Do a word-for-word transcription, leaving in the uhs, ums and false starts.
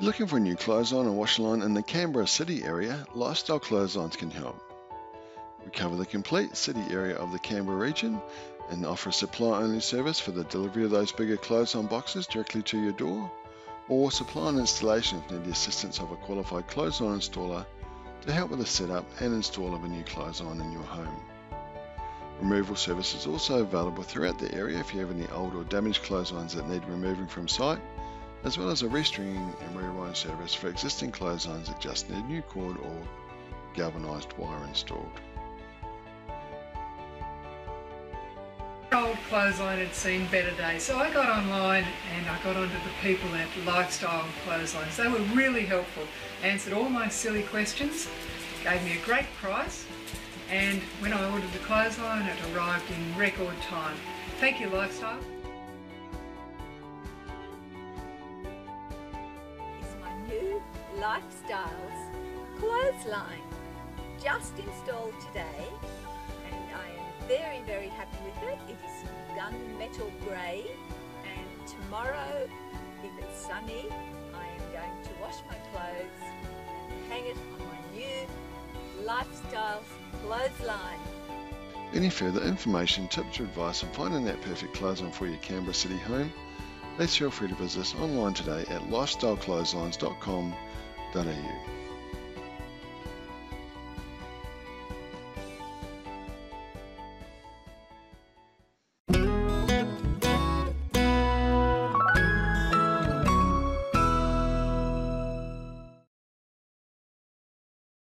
If you're looking for a new clothesline or wash line in the Canberra city area, Lifestyle Clotheslines can help. We cover the complete city area of the Canberra region and offer a supply-only service for the delivery of those bigger clothesline boxes directly to your door, or supply and installation if you need the assistance of a qualified clothesline installer to help with the setup and install of a new clothesline in your home. Removal service is also available throughout the area if you have any old or damaged clotheslines that need removing from site, as well as a restringing and rewind service for existing clotheslines that just need new cord or galvanised wire installed. Old clothesline had seen better days, so I got online and I got onto the people at Lifestyle Clotheslines. They were really helpful, answered all my silly questions, gave me a great price, and when I ordered the clothesline it arrived in record time. Thank you, Lifestyle. It's my new Lifestyles clothesline, just installed today, and I am very very happy with it. It is gunmetal grey, and tomorrow, if it's sunny, I am going to wash my clothes and hang it on my new Lifestyle Clothesline. Any further information, tips or advice on finding that perfect clothesline for your Canberra city home, please feel free to visit us online today at lifestyle clotheslines dot com dot a u.